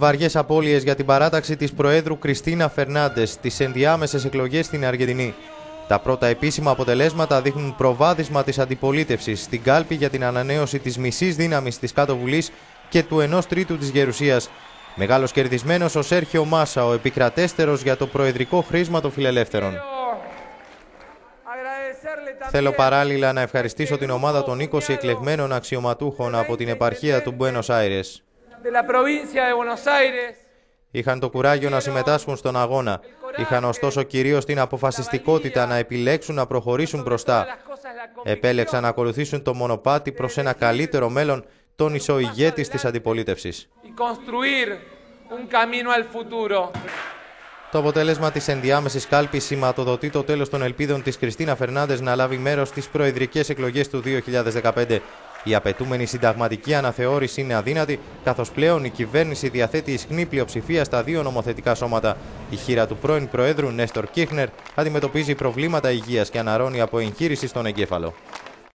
Βαριές απώλειες για την παράταξη της Προέδρου Κριστίνα Φερνάντεζ στις ενδιάμεσες εκλογές στην Αργεντινή. Τα πρώτα επίσημα αποτελέσματα δείχνουν προβάδισμα της αντιπολίτευσης στην κάλπη για την ανανέωση της μισής δύναμης της Κάτω Βουλής και του 1/3 της γερουσίας. Μεγάλος κερδισμένος ο Σέργιο Μάσα, ο επικρατέστερος για το προεδρικό χρήσμα των Φιλελεύθερων. Θέλω παράλληλα να ευχαριστήσω την ομάδα των 20 εκλεγμένων αξιωματούχων από την επαρχία του Μπουένος Άιρες. Είχαν το κουράγιο να συμμετάσχουν στον αγώνα. Είχαν ωστόσο κυρίως την αποφασιστικότητα να επιλέξουν να προχωρήσουν μπροστά. Επέλεξαν να ακολουθήσουν το μονοπάτι προς ένα καλύτερο μέλλον, τον ισοηγέτη της αντιπολίτευσης. Το αποτέλεσμα της ενδιάμεσης κάλπης σηματοδοτεί το τέλος των ελπίδων της Κριστίνα Φερνάντεζ να λάβει μέρος στις προεδρικές εκλογές του 2015. Η απαιτούμενη συνταγματική αναθεώρηση είναι αδύνατη, καθώς πλέον η κυβέρνηση διαθέτει ισχνή πλειοψηφία στα δύο νομοθετικά σώματα. Η χείρα του πρώην Προέδρου Νέστορ Κίρχνερ αντιμετωπίζει προβλήματα υγείας και αναρρώνει από εγχείρηση στον εγκέφαλο.